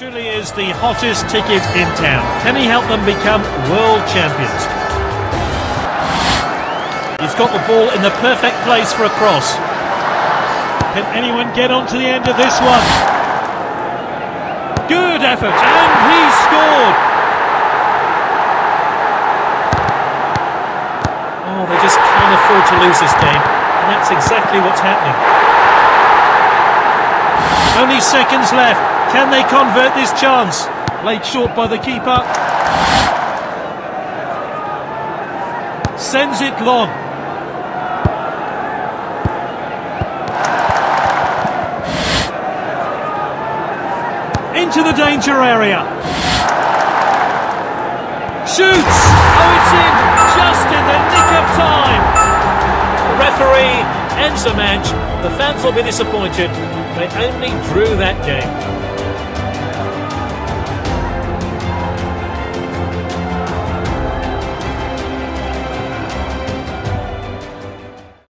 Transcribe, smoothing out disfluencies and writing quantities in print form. truly is the hottest ticket in town. Can he help them become world champions? He's got the ball in the perfect place for a cross. Can anyone get on to the end of this one? Good effort, and he scored! Oh, they just can't afford to lose this game, and that's exactly what's happening. Only seconds left. Can they convert this chance? Played short by the keeper. Sends it long. Into the danger area. Shoots! Oh, it's in! Just in the nick of time! The referee ends the match. The fans will be disappointed. They only drew that game.